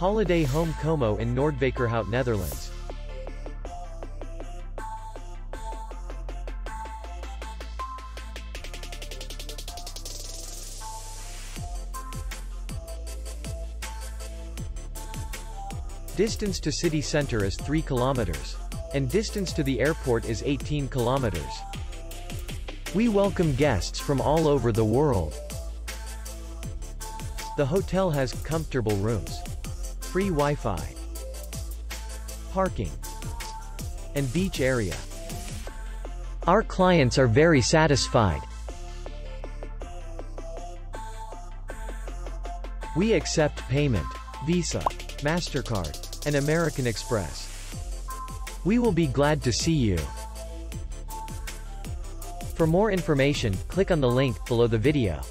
Holiday Home Como in Noordwijkerhout, Netherlands. Distance to city center is 3 kilometers. And distance to the airport is 18 kilometers. We welcome guests from all over the world. The hotel has comfortable rooms, free Wi-Fi, parking, and beach area. Our clients are very satisfied. We accept payment, Visa, MasterCard, and American Express. We will be glad to see you. For more information, click on the link below the video.